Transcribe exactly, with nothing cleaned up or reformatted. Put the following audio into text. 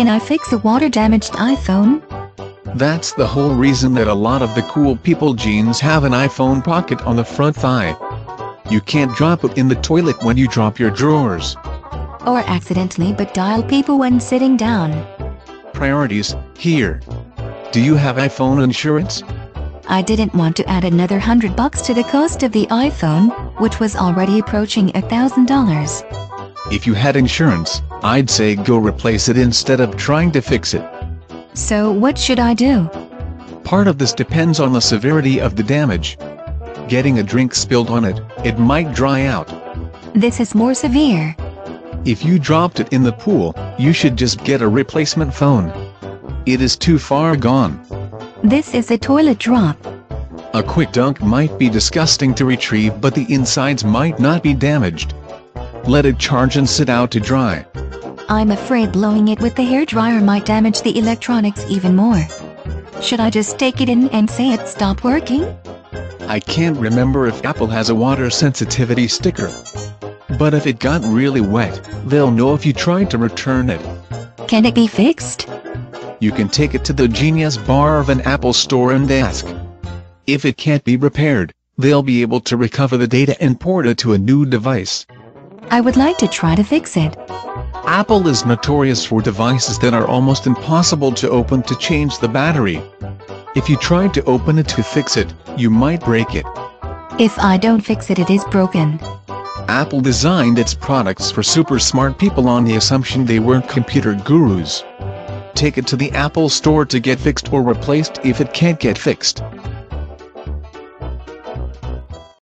Can I fix a water-damaged iPhone? That's the whole reason that a lot of the cool people jeans have an iPhone pocket on the front thigh. You can't drop it in the toilet when you drop your drawers. Or accidentally but dial people when sitting down. Priorities, here. Do you have iPhone insurance? I didn't want to add another hundred bucks to the cost of the iPhone, which was already approaching a thousand dollars. If you had insurance, I'd say go replace it instead of trying to fix it. So what should I do? Part of this depends on the severity of the damage. Getting a drink spilled on it, it might dry out. This is more severe. If you dropped it in the pool, you should just get a replacement phone. It is too far gone. This is a toilet drop. A quick dunk might be disgusting to retrieve, but the insides might not be damaged. Let it charge and sit out to dry. I'm afraid blowing it with the hairdryer might damage the electronics even more. Should I just take it in and say it stopped working? I can't remember if Apple has a water sensitivity sticker. But if it got really wet, they'll know if you tried to return it. Can it be fixed? You can take it to the Genius Bar of an Apple store and ask. If it can't be repaired, they'll be able to recover the data and port it to a new device. I would like to try to fix it. Apple is notorious for devices that are almost impossible to open to change the battery. If you try to open it to fix it, you might break it. If I don't fix it, it is broken. Apple designed its products for super smart people on the assumption they weren't computer gurus. Take it to the Apple store to get fixed or replaced if it can't get fixed.